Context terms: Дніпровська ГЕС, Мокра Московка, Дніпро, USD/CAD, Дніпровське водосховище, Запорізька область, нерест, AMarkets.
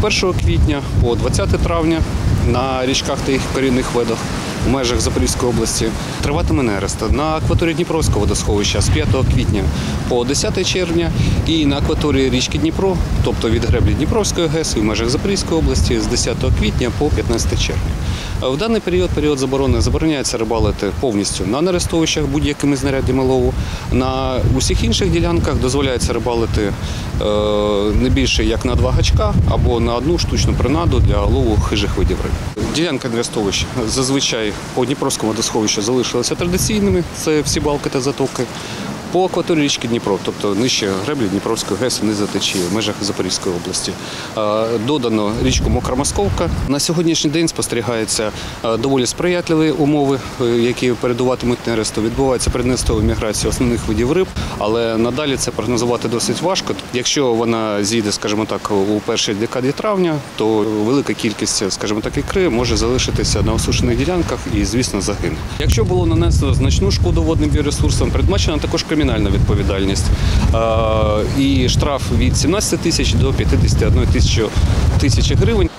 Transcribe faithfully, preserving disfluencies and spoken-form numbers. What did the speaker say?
З першого квітня по двадцяте травня на річках та їх корінних видах в межах Запорізької області триватиме нерест на акваторії Дніпровського водосховища з п'ятого квітня по десяте червня і на акваторії річки Дніпро, тобто від греблі Дніпровської ГЕС і в межах Запорізької області з десятого квітня по п'ятнадцяте червня. В даний період, період заборони, забороняється рибалити повністю на нерестовищах будь-якими знаряддями лову. На усіх інших ділянках дозволяється рибалити е, не більше як на два гачка або на одну штучну принаду для лову хижих видів риб. Ділянка нерестовищ зазвичай по Дніпровському водосховищу залишилися традиційними – це всі балки та затоки. По акваторії річки Дніпро, тобто нижче греблі Дніпровської ГЕС, не затечіє в межах Запорізької області. Додано річку Мокра Московка. На сьогоднішній день спостерігаються доволі сприятливі умови, які передуватимуть нересту. Відбувається природністова міграція основних видів риб, але надалі це прогнозувати досить важко. Якщо вона зійде, скажімо так, у першій декаді травня, то велика кількість, скажімо так, ікри може залишитися на осушених ділянках і, звісно, загине. Якщо було нанесено значну шкоду водним біоресурсам, передбачена також кримінальна відповідальність і штраф від сімнадцяти тисяч до п'ятдесят однієї тисячі гривень.